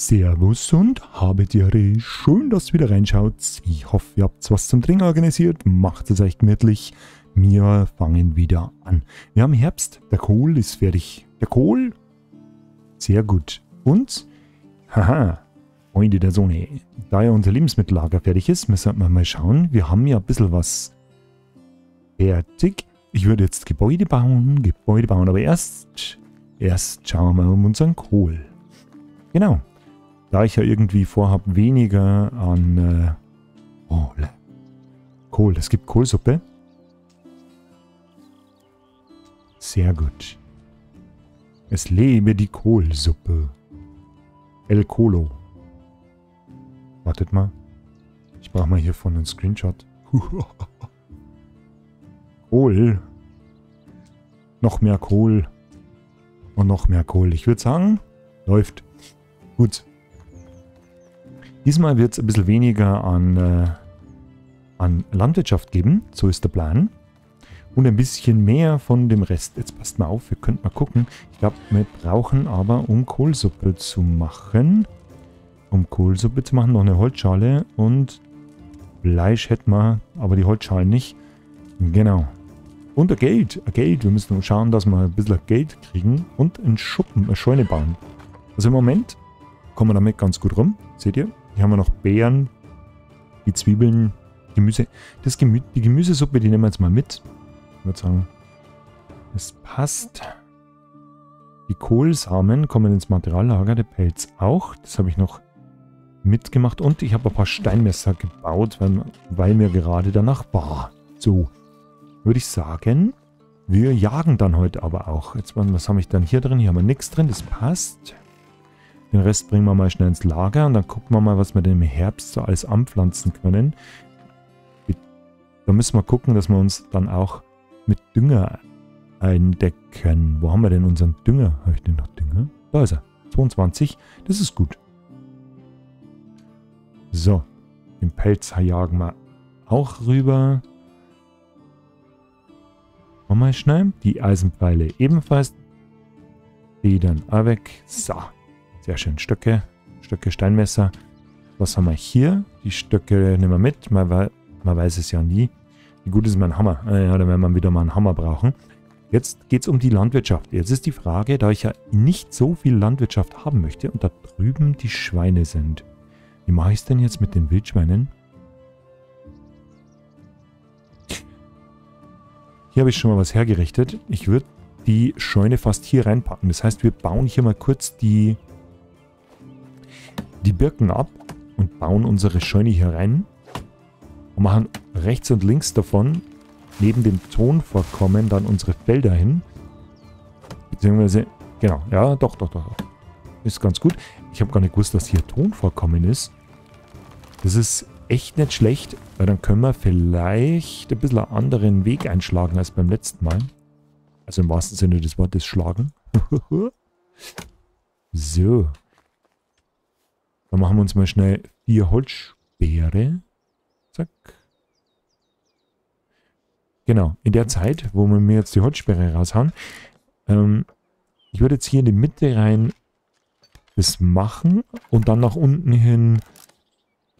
Servus und habet ihr schön, dass ihr wieder reinschaut. Ich hoffe, ihr habt was zum Trinken organisiert. Macht es euch gemütlich. Wir fangen wieder an. Wir haben Herbst. Der Kohl ist fertig. Der Kohl? Sehr gut. Und? Haha. Freunde der Sonne. Da ja unser Lebensmittellager fertig ist, müssen wir mal schauen. Wir haben ja ein bisschen was fertig. Ich würde jetzt Gebäude bauen. Aber erst schauen wir mal um unseren Kohl. Genau. Da ich ja irgendwie vorhabe, weniger an Kohl. Es gibt Kohlsuppe. Sehr gut. Es lebe die Kohlsuppe. El Colo. Wartet mal. Ich brauche mal hiervon einen Screenshot. Kohl. Noch mehr Kohl. Und noch mehr Kohl. Ich würde sagen, läuft. Gut. Diesmal wird es ein bisschen weniger an Landwirtschaft geben. So ist der Plan. Und ein bisschen mehr von dem Rest. Jetzt passt mal auf, wir könnt mal gucken. Ich glaube, wir brauchen aber, um Kohlsuppe zu machen, noch eine Holzschale. Und Fleisch hätten wir, aber die Holzschale nicht. Genau. Und ein Geld. Wir müssen schauen, dass wir ein bisschen Geld kriegen. Und einen Schuppen, eine Scheune bauen. Also im Moment kommen wir damit ganz gut rum. Seht ihr? Hier haben wir noch Beeren, die Zwiebeln, Gemüse. Die Gemüsesuppe, die nehmen wir jetzt mal mit. Ich würde sagen, es passt. Die Kohlsamen kommen ins Materiallager, der Pelz auch. Das habe ich noch mitgemacht. Und ich habe ein paar Steinmesser gebaut, weil mir gerade danach war. So, würde ich sagen, wir jagen dann heute aber auch. Jetzt, was habe ich dann hier drin? Hier haben wir nichts drin, das passt. Den Rest bringen wir mal schnell ins Lager und dann gucken wir mal, was wir denn im Herbst so alles anpflanzen können. Da müssen wir gucken, dass wir uns dann auch mit Dünger eindecken. Wo haben wir denn unseren Dünger? Habe ich denn noch Dünger? Da ist er. 22. Das ist gut. So. Den Pelz jagen wir auch rüber. Nochmal schnell. Die Eisenpfeile ebenfalls. Die dann auch weg. So. Sehr schön. Stöcke, Steinmesser. Was haben wir hier? Die Stöcke nehmen wir mit. Man weiß es ja nie. Wie gut ist mein Hammer? Ja, dann werden wir wieder mal einen Hammer brauchen. Jetzt geht es um die Landwirtschaft. Jetzt ist die Frage, da ich ja nicht so viel Landwirtschaft haben möchte und da drüben die Schweine sind. Wie mache ich es denn jetzt mit den Wildschweinen? Hier habe ich schon mal was hergerichtet. Ich würde die Scheune fast hier reinpacken. Das heißt, wir bauen hier mal kurz die Birken ab und bauen unsere Scheune hier rein. Und machen rechts und links davon, neben dem Tonvorkommen, dann unsere Felder hin. Beziehungsweise, genau, ja, doch. Ist ganz gut. Ich habe gar nicht gewusst, dass hier Tonvorkommen ist. Das ist echt nicht schlecht, weil dann können wir vielleicht ein bisschen einen anderen Weg einschlagen als beim letzten Mal. Also im wahrsten Sinne des Wortes schlagen. So. Dann machen wir uns mal schnell 4 Holzspeere. Genau, in der Zeit, wo wir mir jetzt die Holzsperre raushauen, ich würde jetzt hier in die Mitte rein das machen und dann nach unten hin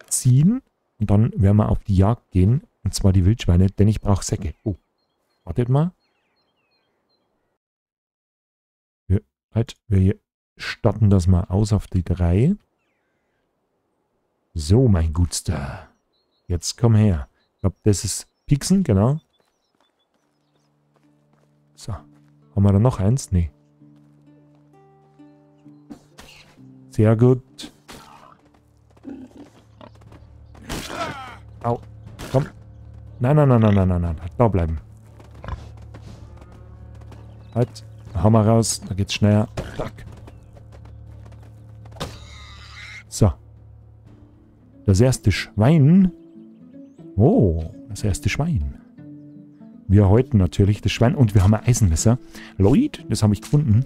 ziehen und dann werden wir auf die Jagd gehen, und zwar die Wildschweine, denn ich brauche Säcke. Oh, wartet mal. Wir statten das mal aus auf die 3. So, mein Gutster. Jetzt komm her. Ich glaube, das ist Pixen, genau. So. Haben wir da noch eins? Nee. Sehr gut. Au. Komm. Nein. Da bleiben. Halt. Hammer raus. Da geht's schneller. Zack. So. Das erste Schwein. Oh, das erste Schwein. Wir häuten natürlich das Schwein und wir haben ein Eisenmesser. Leute, das habe ich gefunden.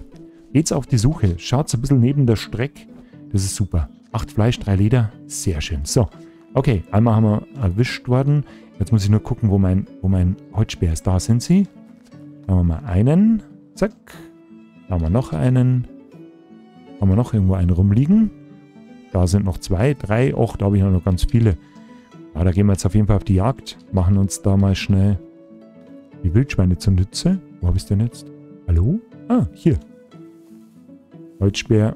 Geht's auf die Suche. Schaut's ein bisschen neben der Strecke. Das ist super. 8 Fleisch, 3 Leder. Sehr schön. So, okay. Einmal haben wir erwischt worden. Jetzt muss ich nur gucken, wo mein Holzspeer ist. Da sind sie. Da haben wir mal einen. Zack. Da haben wir noch einen. Da haben wir noch irgendwo einen rumliegen. Da sind noch 2, 3, auch da habe ich noch ganz viele. Ja, da gehen wir jetzt auf jeden Fall auf die Jagd. Machen uns da mal schnell die Wildschweine zunutze. Wo habe ich es denn jetzt? Hallo? Ah, hier. Holzspeer.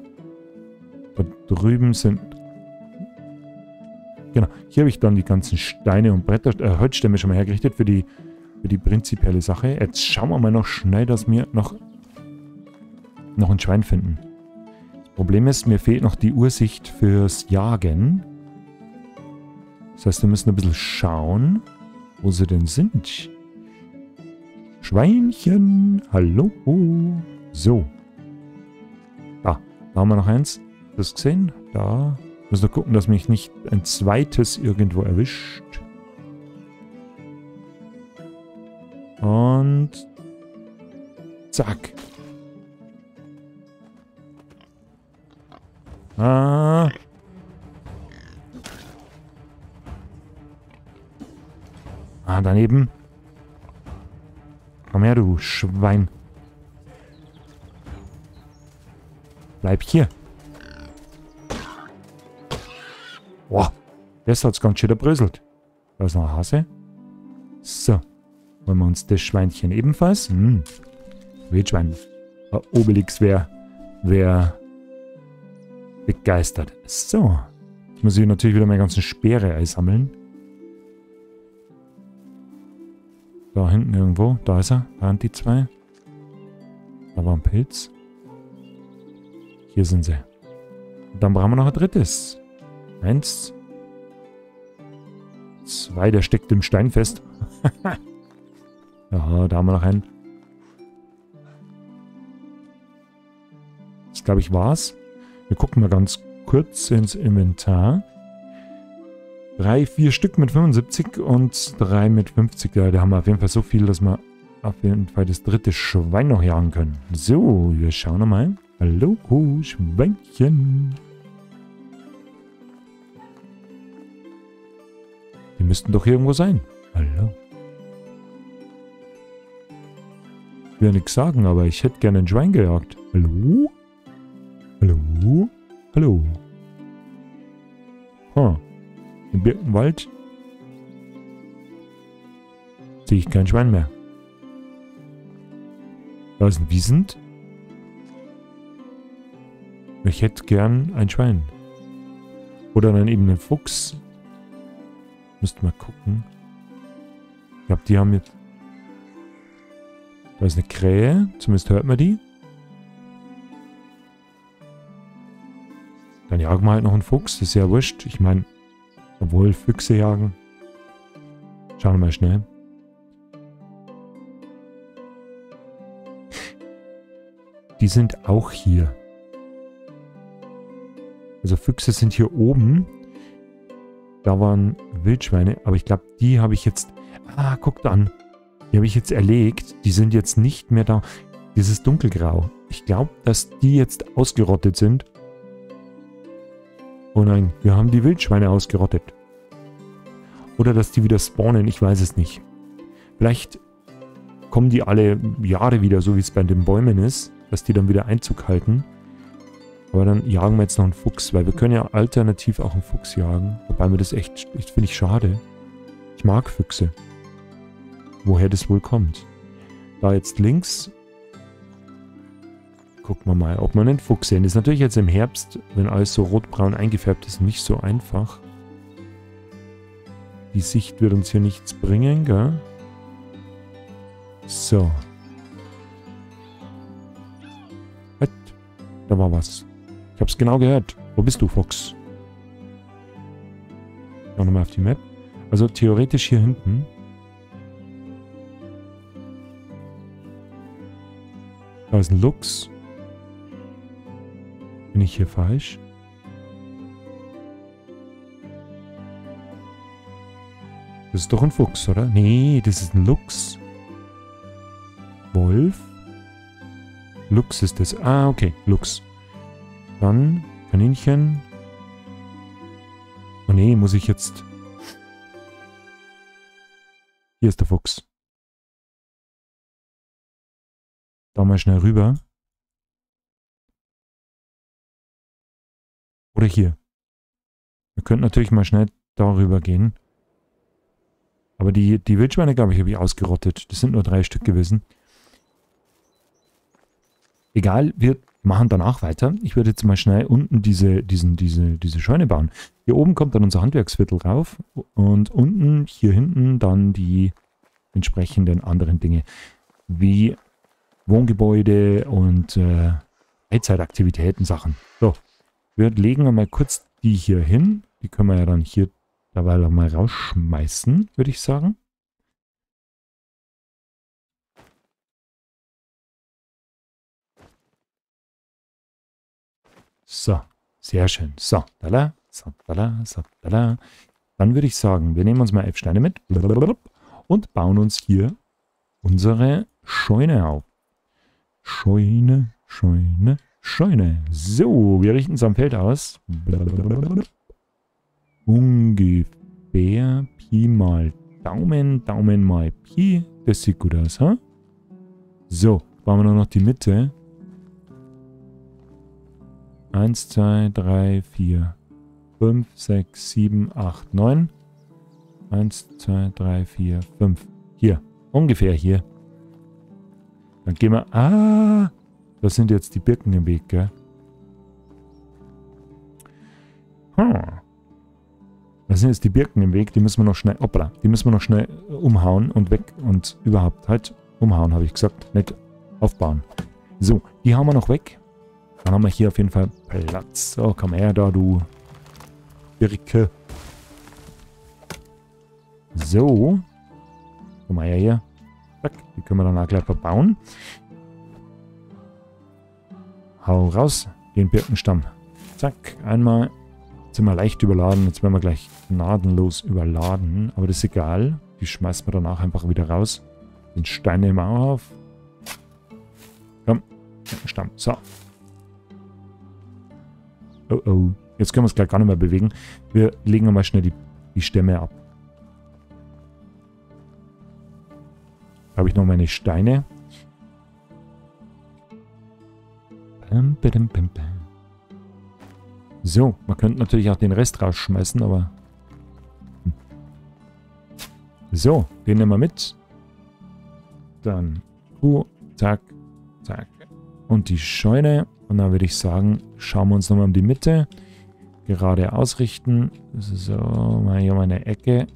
Da drüben sind... Genau, hier habe ich dann die ganzen Steine und Bretter, Holzstämme schon mal hergerichtet für die prinzipielle Sache. Jetzt schauen wir mal noch schnell, dass wir noch ein Schwein finden. Das Problem ist, mir fehlt noch die Ursicht fürs Jagen. Das heißt, wir müssen ein bisschen schauen, wo sie denn sind. Schweinchen, hallo. So. Da haben wir noch eins. Das gesehen? Da. Müssen wir gucken, dass mich nicht ein zweites irgendwo erwischt. Und... Zack. Ah. Ah, daneben. Komm her, du Schwein. Bleib hier. Boah, das hat's ganz schön erbröselt. Da ist noch ein Hase. So. Wollen wir uns das Schweinchen ebenfalls? Hm. Wildschwein. Obelix wär begeistert. So. Jetzt muss ich natürlich wieder meine ganzen Speere einsammeln. Da hinten irgendwo. Da ist er. Da sind die zwei. Da war ein Pilz. Hier sind sie. Und dann brauchen wir noch ein drittes. 1. 2, der steckt im Stein fest. Ja, da haben wir noch einen. Das glaube ich war's. Wir gucken mal ganz kurz ins Inventar. 3, 4 Stück mit 75 und 3 mit 50. Ja, da haben wir auf jeden Fall so viel, dass wir auf jeden Fall das dritte Schwein noch jagen können. So, wir schauen nochmal. Hallo, Schweinchen. Die müssten doch irgendwo sein. Hallo. Ich will ja nichts sagen, aber ich hätte gerne ein Schwein gejagt. Hallo? Hallo? Hallo? Ha. Im Birkenwald sehe ich kein Schwein mehr. Da ist ein Wiesent. Ich hätte gern ein Schwein. Oder dann eben einen Fuchs. Müsste mal gucken. Ich glaube, die haben jetzt... Da ist eine Krähe. Zumindest hört man die. Dann jagen wir halt noch einen Fuchs. Das ist ja wurscht. Ich meine, obwohl Füchse jagen. Schauen wir mal schnell. Die sind auch hier. Also Füchse sind hier oben. Da waren Wildschweine. Aber ich glaube, die habe ich jetzt... Ah, guckt an. Die habe ich jetzt erlegt. Die sind jetzt nicht mehr da. Dieses Dunkelgrau. Ich glaube, dass die jetzt ausgerottet sind. Oh nein, wir haben die Wildschweine ausgerottet. Oder dass die wieder spawnen. Ich weiß es nicht. Vielleicht kommen die alle Jahre wieder, so wie es bei den Bäumen ist. Dass die dann wieder Einzug halten. Aber dann jagen wir jetzt noch einen Fuchs, weil wir können ja alternativ auch einen Fuchs jagen. Wobei mir das echt finde ich schade. Ich mag Füchse. Woher das wohl kommt. Da jetzt links. Gucken wir mal, ob wir einen Fuchs sehen. Das ist natürlich jetzt im Herbst, wenn alles so rotbraun eingefärbt ist, nicht so einfach. Die Sicht wird uns hier nichts bringen, gell? So. Halt. Da war was. Ich hab's genau gehört. Wo bist du, Fuchs? Auch nochmal auf die Map. Also theoretisch hier hinten. Da ist ein Luchs. Bin ich hier falsch? Das ist doch ein Fuchs, oder? Nee, das ist ein Luchs. Wolf? Luchs ist das. Ah, okay. Luchs. Dann Kaninchen. Oh ne, muss ich jetzt... Hier ist der Fuchs. Da mal schnell rüber. Oder hier. Wir könnten natürlich mal schnell darüber gehen. Aber die Wildschweine, glaube ich, habe ich ausgerottet. Das sind nur 3 Stück gewesen. Egal, wir machen danach weiter. Ich werde jetzt mal schnell unten diese Scheune bauen. Hier oben kommt dann unser Handwerksviertel rauf. Und unten, hier hinten, dann die entsprechenden anderen Dinge. Wie Wohngebäude und Freizeitaktivitäten, Sachen. So, wir legen mal kurz die hier hin. Die können wir ja dann hier dabei mal rausschmeißen, würde ich sagen. So, sehr schön. So, tada, so, tada, so, tada. Dann würde ich sagen, wir nehmen uns mal 11 Steine mit und bauen uns hier unsere Scheune auf. Scheune, Scheune, Scheune. So, wir richten es am Feld aus. Ungefähr Pi mal Daumen, Daumen mal Pi. Das sieht gut aus, ha? So, bauen wir nur noch die Mitte. 1, 2, 3, 4, 5, 6, 7, 8, 9. 1, 2, 3, 4, 5. Hier, ungefähr hier. Dann gehen wir... Ah, da sind jetzt die Birken im Weg, gell? Da sind jetzt die Birken im Weg, die müssen wir noch schnell... Hoppla, die müssen wir noch schnell umhauen und weg und überhaupt halt umhauen, habe ich gesagt. Nicht aufbauen. So, die hauen wir noch weg. Dann haben wir hier auf jeden Fall Platz. So, komm her da, du Birke. So. Komm her hier. Zack, die können wir dann auch gleich verbauen. Hau raus, den Birkenstamm. Zack, einmal. Jetzt sind wir leicht überladen. Jetzt werden wir gleich gnadenlos überladen. Aber das ist egal. Die schmeißen wir danach einfach wieder raus. Den Stein nehmen wir auch auf. Komm, Birkenstamm. So. Oh oh, jetzt können wir es gleich gar nicht mehr bewegen. Wir legen mal schnell die Stämme ab. Da habe ich noch meine Steine. So, man könnte natürlich auch den Rest rausschmeißen, aber... So, den nehmen wir mit. Dann... zack, zack. Und die Scheune... Und dann würde ich sagen, schauen wir uns nochmal um die Mitte. Gerade ausrichten. So, mal hier meine Ecke.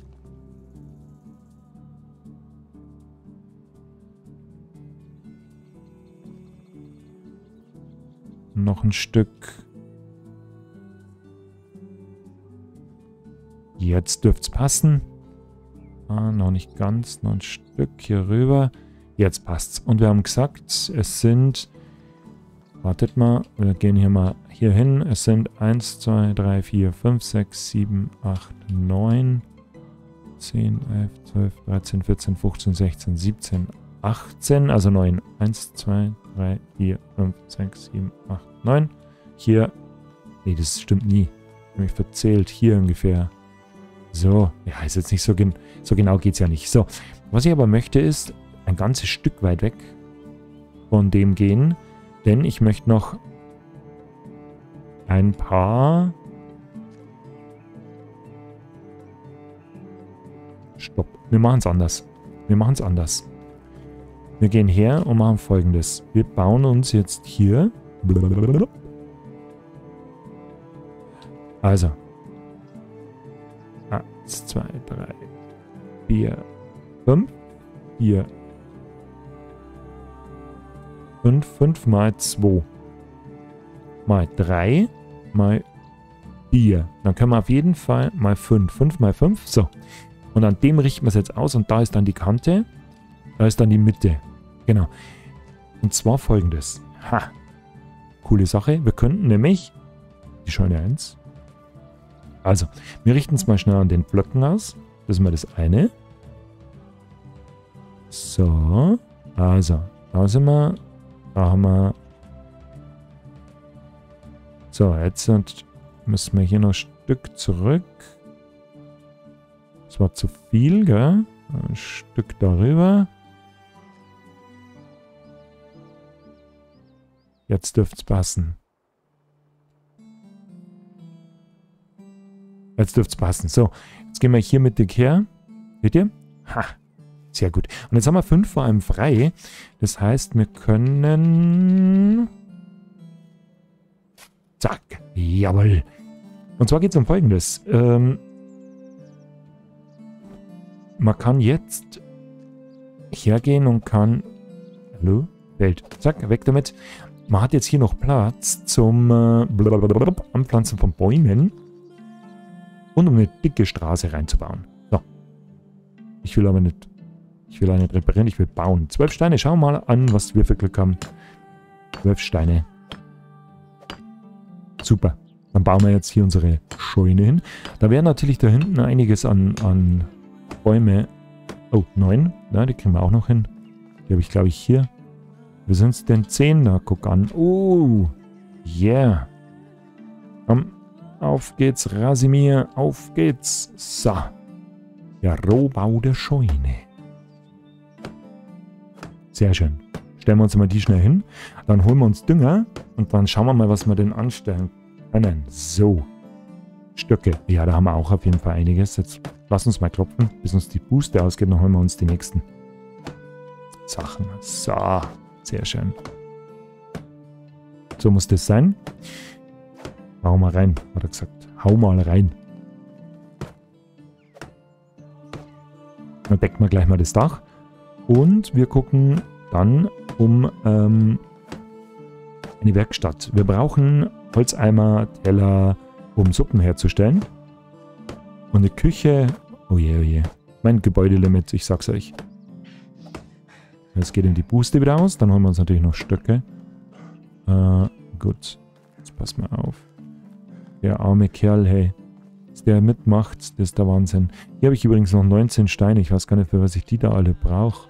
Noch ein Stück. Jetzt dürfte es passen. Ah, noch nicht ganz. Noch ein Stück hier rüber. Jetzt passt's. Und wir haben gesagt, es sind... Wartet mal, wir gehen hier mal hier hin. Es sind 1, 2, 3, 4, 5, 6, 7, 8, 9, 10, 11, 12, 13, 14, 15, 16, 17, 18. Also 9. 1, 2, 3, 4, 5, 6, 7, 8, 9. Hier. Nee, das stimmt nie. Ich habe mich verzählt. Hier ungefähr. So. Ja, ist jetzt nicht so, so genau geht es ja nicht. So. Was ich aber möchte ist, ein ganzes Stück weit weg von dem gehen. Denn ich möchte noch ein paar... Stopp. Wir machen es anders. Wir machen es anders. Wir gehen her und machen Folgendes. Wir bauen uns jetzt hier... Also. 1, 2, 3, 4, 5, 4... 5, 5 mal 2 mal 3 mal 4. Dann können wir auf jeden Fall mal 5. 5 mal 5. So. Und an dem richten wir es jetzt aus. Und da ist dann die Kante. Da ist dann die Mitte. Genau. Und zwar Folgendes. Ha. Coole Sache. Wir könnten nämlich die Scheune 1. Also, wir richten es mal schnell an den Blöcken aus. Das ist mal das eine. So. Also, da sind wir. Da haben wir... So, jetzt müssen wir hier noch ein Stück zurück. Das war zu viel, gell? Ein Stück darüber. Jetzt dürfte es passen. Jetzt dürfte es passen. So, jetzt gehen wir hier mittig her. Seht ihr? Ha, sehr gut. Und jetzt haben wir 5 vor allem frei. Das heißt, wir können... Zack. Jawohl. Und zwar geht es um Folgendes. Man kann jetzt hergehen und kann... Hallo? Welt. Zack, weg damit. Man hat jetzt hier noch Platz zum Anpflanzen von Bäumen. Und um eine dicke Straße reinzubauen. So. Ich will aber nicht... Ich will eine reparieren, ich will bauen. 12 Steine, schauen wir mal an, was wir für Glück haben. 12 Steine. Super. Dann bauen wir jetzt hier unsere Scheune hin. Da wäre natürlich da hinten einiges an Bäume. Oh, 9. Ja, die kriegen wir auch noch hin. Die habe ich, glaube ich, hier. Wo sind es denn? 10 da, guck an. Oh, yeah. Komm, auf geht's, Rasimir. Auf geht's. So. Der Rohbau der Scheune. Sehr schön. Stellen wir uns mal die schnell hin. Dann holen wir uns Dünger. Und dann schauen wir mal, was wir denn anstellen können. So. Stöcke. Ja, da haben wir auch auf jeden Fall einiges. Jetzt lass uns mal klopfen, bis uns die Booster ausgeht. Dann holen wir uns die nächsten Sachen. So. Sehr schön. So muss das sein. Hau mal rein, hat er gesagt. Hau mal rein. Dann decken wir gleich mal das Dach. Und wir gucken dann um eine Werkstatt. Wir brauchen Holzeimer, Teller, um Suppen herzustellen. Und eine Küche. Oh je, oh je. Mein Gebäudelimit, ich sag's euch. Jetzt geht in die Booster wieder aus. Dann holen wir uns natürlich noch Stöcke. Gut. Jetzt pass mal auf. Der arme Kerl, hey. Dass der mitmacht, das ist der Wahnsinn. Hier habe ich übrigens noch 19 Steine. Ich weiß gar nicht, für was ich die da alle brauche.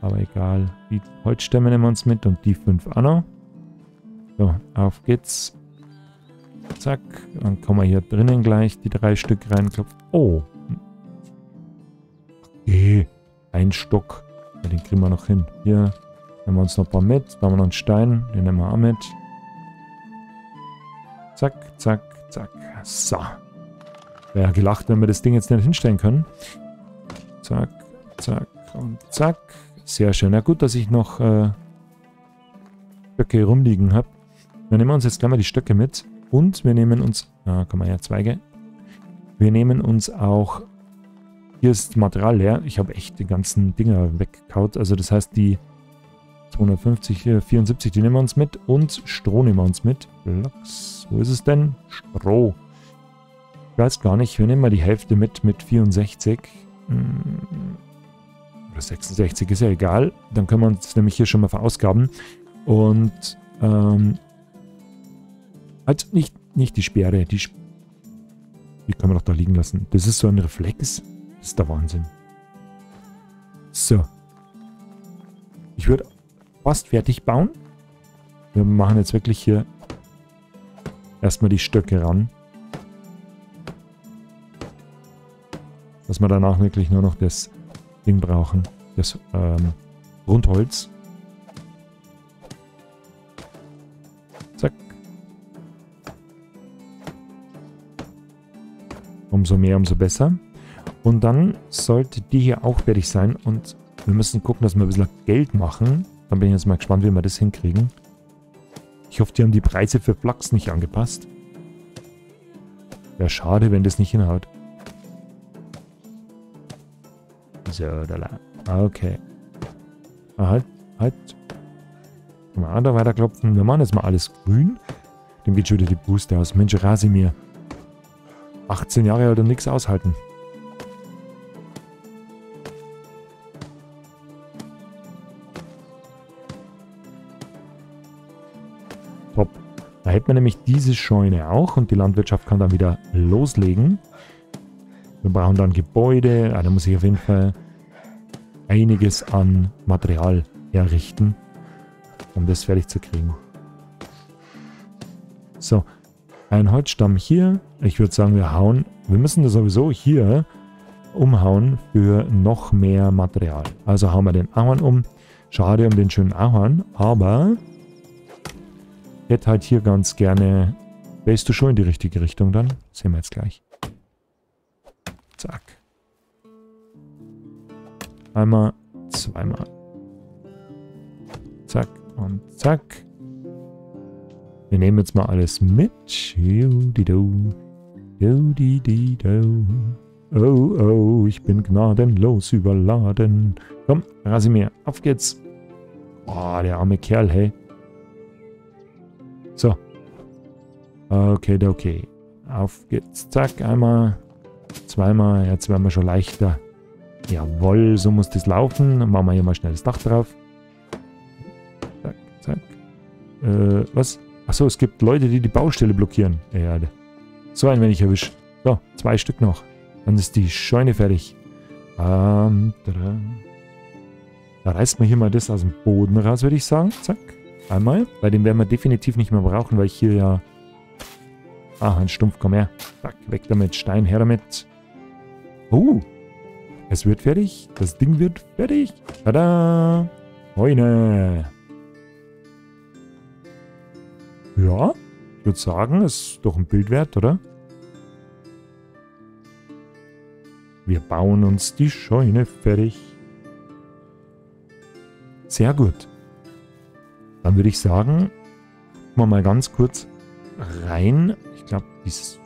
Aber egal. Die Holzstämme nehmen wir uns mit und die 5 auch noch. So, auf geht's. Zack. Dann kommen wir hier drinnen gleich die 3 Stück reinklopfen. Oh. Okay. Ein Stock. Ja, den kriegen wir noch hin. Hier nehmen wir uns noch ein paar mit. Da haben wir noch einen Stein. Den nehmen wir auch mit. Zack, zack, zack. So. Wäre ja gelacht, wenn wir das Ding jetzt nicht hinstellen können. Zack, zack und zack. Sehr schön. Na gut, dass ich noch Stöcke rumliegen habe. Dann nehmen wir uns jetzt gleich mal die Stöcke mit. Und wir nehmen uns... Ah, komm mal her, Zweige. Wir nehmen uns auch... Hier ist Material leer. Ich habe echt die ganzen Dinger weggekaut. Also das heißt, die 250, 74, die nehmen wir uns mit. Und Stroh nehmen wir uns mit. Lachs. Wo ist es denn? Stroh. Ich weiß gar nicht. Wir nehmen mal die Hälfte mit 64. Oder 66, ist ja egal. Dann können wir uns nämlich hier schon mal verausgaben. Und also nicht die Speere. Die können wir doch da liegen lassen. Das ist so ein Reflex. Das ist der Wahnsinn. So. Ich würde fast fertig bauen. Wir machen jetzt wirklich hier erstmal die Stöcke ran. Dass wir danach wirklich nur noch das Ding brauchen. Das Rundholz. Zack. Umso mehr, umso besser. Und dann sollte die hier auch fertig sein. Und wir müssen gucken, dass wir ein bisschen Geld machen. Dann bin ich jetzt mal gespannt, wie wir das hinkriegen. Ich hoffe, die haben die Preise für Flachs nicht angepasst. Wäre schade, wenn das nicht hinhaut. So, da. Okay. Halt. Mal da weiterklopfen. Wir machen jetzt mal alles grün. Dem geht schon wieder die Booster aus. Mensch, Rasimir. 18 Jahre alt und nichts aushalten. Da hätten wir nämlich diese Scheune auch und die Landwirtschaft kann dann wieder loslegen. Wir brauchen dann Gebäude. Da muss ich auf jeden Fall einiges an Material errichten, um das fertig zu kriegen. So, ein Holzstamm hier. Ich würde sagen, wir müssen das sowieso hier umhauen für noch mehr Material. Also hauen wir den Ahorn um. Schade um den schönen Ahorn, aber... Ich hätte halt hier ganz gerne Bist du schon in die richtige Richtung dann? Das sehen wir jetzt gleich. Zack. Einmal, zweimal. Zack und zack. Wir nehmen jetzt mal alles mit. Oh, oh, ich bin gnadenlos überladen. Komm, Rasimir, auf geht's. Boah, der arme Kerl, hey. So. Okay, okay. Auf geht's. Zack, einmal, zweimal. Jetzt werden wir schon leichter. Jawohl, so muss das laufen. Dann machen wir hier mal schnell das Dach drauf. Zack, zack. Was? Achso, es gibt Leute, die die Baustelle blockieren. Ja, so ein wenig erwischt. So, 2 Stück noch. Dann ist die Scheune fertig. Da reißt man hier mal das aus dem Boden raus, würde ich sagen. Zack. Einmal. Bei dem werden wir definitiv nicht mehr brauchen, weil ich hier ja... Ah, ein Stumpf, komm her. Zack, weg damit. Stein, her damit. Oh. Es wird fertig. Das Ding wird fertig. Tada. Heune. Ja. Ich würde sagen, ist doch ein Bild wert, oder? Wir bauen uns die Scheune fertig. Sehr gut. Dann würde ich sagen, gucken wir mal ganz kurz rein. Ich glaube, die 6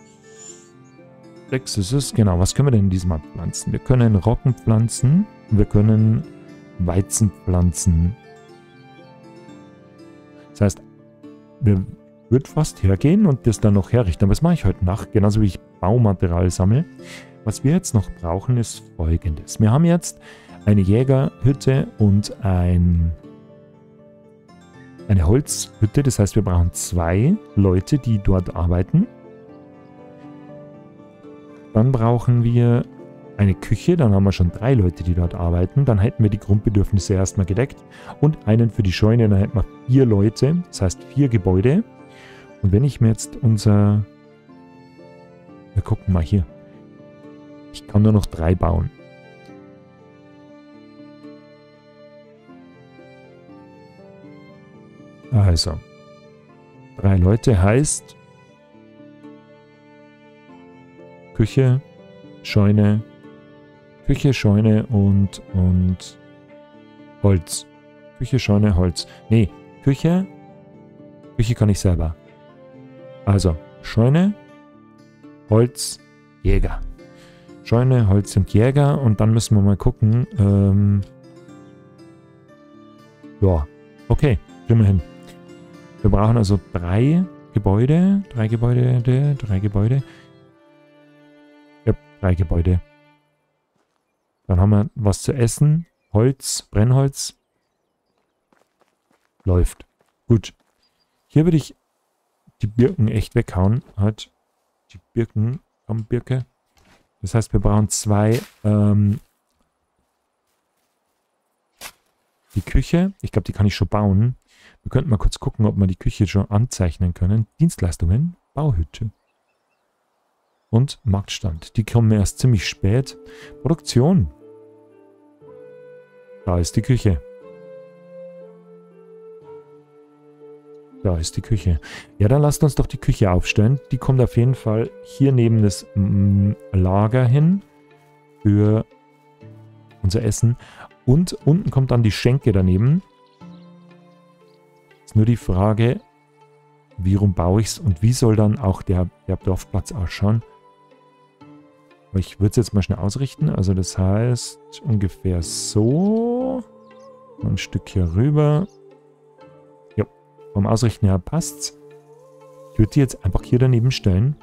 ist es. Genau, was können wir denn diesmal pflanzen? Wir können Roggen pflanzen. Wir können Weizen pflanzen. Das heißt, wir würden fast hergehen und das dann noch herrichten. Aber das mache ich heute Nacht, genauso wie ich Baumaterial sammle. Was wir jetzt noch brauchen, ist Folgendes. Wir haben jetzt eine Jägerhütte und eine Holzhütte. Das heißt, wir brauchen 2 Leute, die dort arbeiten. Dann brauchen wir eine Küche. Dann haben wir schon 3 Leute, die dort arbeiten. Dann hätten wir die Grundbedürfnisse erstmal gedeckt. Und einen für die Scheune. Dann hätten wir 4 Leute. Das heißt 4 Gebäude. Und wenn ich mir jetzt unser... Wir gucken mal hier. Ich kann nur noch 3 bauen. Also. 3 Leute heißt... Küche, Scheune und Holz. Küche, Scheune, Holz. Nee, Küche kann ich selber. Also, Scheune, Holz, Jäger. Scheune, Holz und Jäger. Und dann müssen wir mal gucken. Ja, okay. Kriegen wir hin. Wir brauchen also 3 Gebäude. 3 Gebäude. Ja, 3 Gebäude. Dann haben wir was zu essen. Holz, Brennholz. Läuft. Gut. Hier würde ich die Birken echt weghauen. Halt. Die Birken. Komm, Birke. Das heißt, wir brauchen 2, die Küche. Ich glaube, die kann ich schon bauen. Wir könnten mal kurz gucken, ob wir die Küche schon anzeichnen können. Dienstleistungen, Bauhütte und Marktstand. Die kommen erst ziemlich spät. Produktion. Da ist die Küche. Ja, dann lasst uns doch die Küche aufstellen. Die kommt auf jeden Fall hier neben das Lager hin für unser Essen. Und unten kommt dann die Schenke daneben. Ist nur die Frage, wie rum baue ich es und wie soll dann auch der Dorfplatz ausschauen. Aber ich würde es jetzt mal schnell ausrichten. Also das heißt ungefähr so. Ein Stück hier rüber. Vom Ausrichten her passt's. Ich würde die jetzt einfach hier daneben stellen.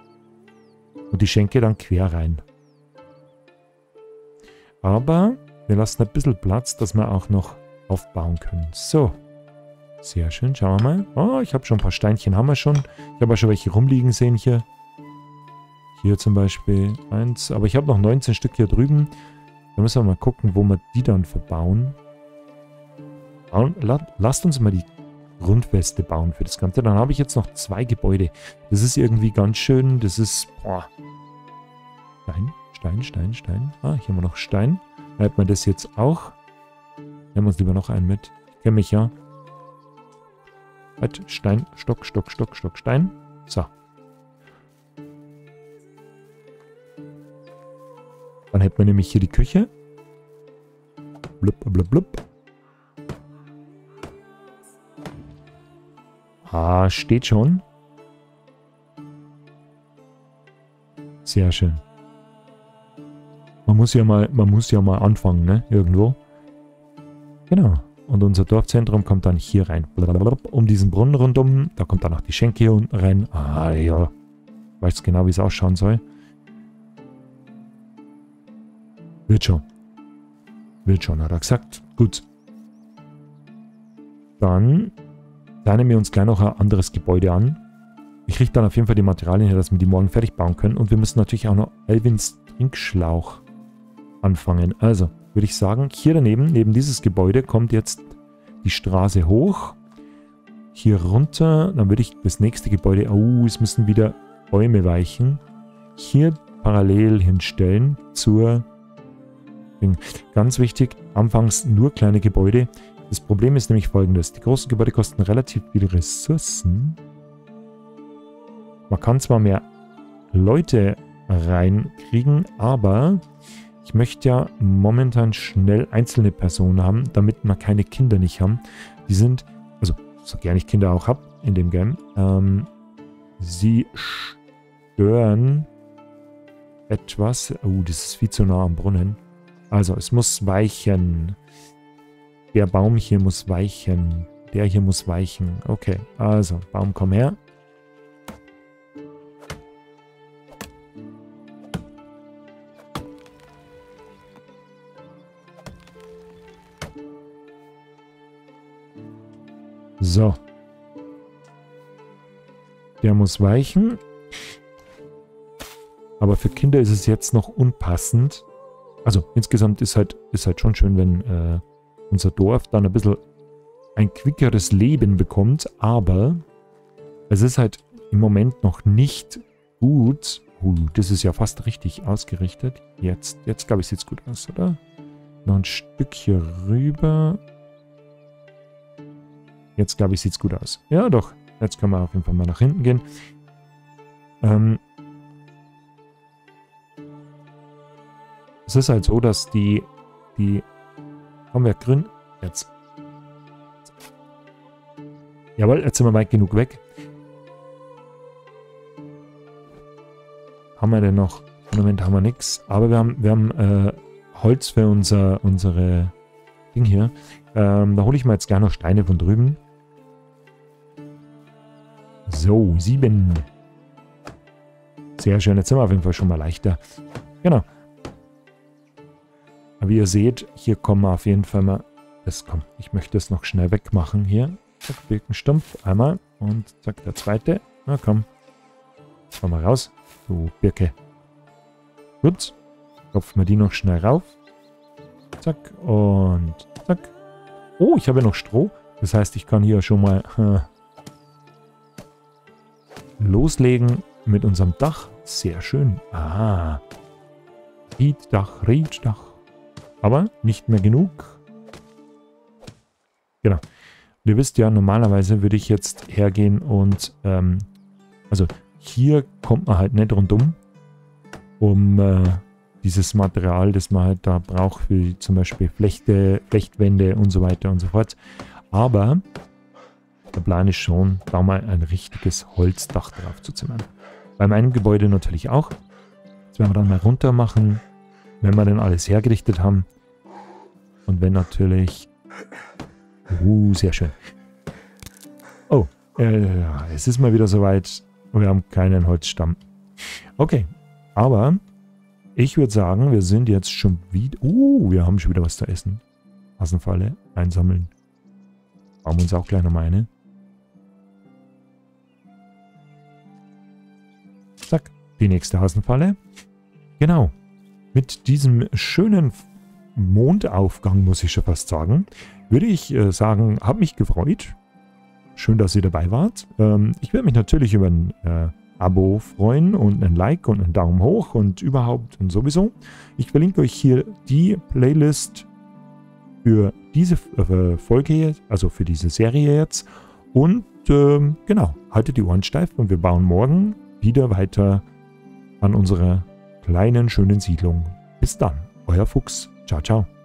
Und die Schenke dann quer rein. Aber wir lassen ein bisschen Platz, dass wir auch noch aufbauen können. So. Sehr schön. Schauen wir mal. Oh, ich habe schon ein paar Steinchen. Haben wir schon. Ich habe auch schon welche rumliegen sehen hier. Hier zum Beispiel 1. Aber ich habe noch 19 Stück hier drüben. Da müssen wir mal gucken, wo wir die dann verbauen. Lasst uns mal die Grundfeste bauen für das Ganze. Dann habe ich jetzt noch 2 Gebäude. Das ist irgendwie ganz schön. Das ist... Boah. Stein. Ah, hier haben wir noch Stein. Bleibt mir das jetzt auch. Nehmen wir uns lieber noch einen mit. Ich kenne mich ja. Stein, Stock, Stein. So. Dann hätten wir nämlich hier die Küche. Blub, blub, blub. Ah, steht schon. Sehr schön. Man muss ja mal anfangen, ne? Irgendwo. Genau. Und unser Dorfzentrum kommt dann hier rein. Blablabla. Um diesen Brunnen rundum. Da kommt dann noch die Schenke hier unten rein. Ah, ja. Weiß genau, wie es ausschauen soll. Wird schon. Wird schon, hat er gesagt. Gut. Dann nehmen wir uns gleich noch ein anderes Gebäude an. Ich richte dann auf jeden Fall die Materialien her, dass wir die morgen fertig bauen können. Und wir müssen natürlich auch noch Elvins Trinkschlauch anfangen. Also, würde ich sagen, hier daneben, neben dieses Gebäude, kommt jetzt die Straße hoch. Hier runter, dann würde ich das nächste Gebäude... Oh, es müssen wieder Bäume weichen. Hier parallel hinstellen zur... Ganz wichtig, anfangs nur kleine Gebäude. Das Problem ist nämlich folgendes. Die großen Gebäude kosten relativ viele Ressourcen. Man kann zwar mehr Leute reinkriegen, aber ich möchte ja momentan schnell einzelne Personen haben, damit man keine Kinder nicht haben. Die sind, also so gerne ich Kinder auch habe in dem Game, sie stören etwas. Oh, das ist viel zu nah am Brunnen. Also, es muss weichen. Der Baum hier muss weichen. Der hier muss weichen. Okay, also, Baum, komm her. So. Der muss weichen. Aber für Kinder ist es jetzt noch unpassend. Also insgesamt ist halt schon schön, wenn unser Dorf dann ein bisschen ein quickeres Leben bekommt, aber es ist halt im Moment noch nicht gut. Das ist ja fast richtig ausgerichtet. Jetzt glaube ich, sieht es gut aus, oder? Noch ein Stück hier rüber. Jetzt glaube ich, sieht es gut aus. Ja, doch. Jetzt können wir auf jeden Fall mal nach hinten gehen. Es ist halt so, dass die haben wir grün, jetzt. Jawohl, jetzt sind wir weit genug weg. Haben wir denn noch? Im Moment haben wir nichts. Aber wir haben Holz für unsere Ding hier. Da hole ich mir jetzt gerne noch Steine von drüben. So, 7. Sehr schön, jetzt sind wir auf jeden Fall schon mal leichter. Genau. Wie ihr seht, hier kommen wir auf jeden Fall mal... Das kommt. Ich möchte es noch schnell wegmachen hier. Zack, Birkenstumpf. Einmal. Und zack, der zweite. Na komm. Jetzt fahren wir raus. So, Birke. Gut. Klopfen wir die noch schnell rauf. Zack. Und zack. Oh, ich habe ja noch Stroh. Das heißt, ich kann hier schon mal loslegen mit unserem Dach. Sehr schön. Ah. Rieddach, Rieddach. Aber nicht mehr genug. Genau. Und ihr wisst ja, normalerweise würde ich jetzt hergehen und, also hier kommt man halt nicht rundum, um dieses Material, das man halt da braucht, wie zum Beispiel Flechte, Flechtwände und so weiter und so fort. Aber der Plan ist schon, da mal ein richtiges Holzdach drauf zu zimmern. Bei meinem Gebäude natürlich auch. Das werden wir dann mal runter machen. Wenn wir dann alles hergerichtet haben. Und wenn natürlich... sehr schön. Oh, es ist mal wieder soweit. Wir haben keinen Holzstamm. Okay, aber ich würde sagen, wir sind jetzt schon wieder... wir haben schon wieder was zu essen. Hasenfalle, einsammeln. Bauen wir uns auch gleich nochmal eine. Zack, die nächste Hasenfalle. Genau. Mit diesem schönen Mondaufgang, muss ich schon fast sagen, würde ich sagen, habe mich gefreut. Schön, dass ihr dabei wart. Ich würde mich natürlich über ein Abo freuen und ein Like und einen Daumen hoch und überhaupt und sowieso. Ich verlinke euch hier die Playlist für diese Folge jetzt, also für diese Serie jetzt. Und genau, haltet die Ohren steif und wir bauen morgen wieder weiter an unserer kleinen, schönen Siedlung. Bis dann, euer Fuchs. Ciao, ciao.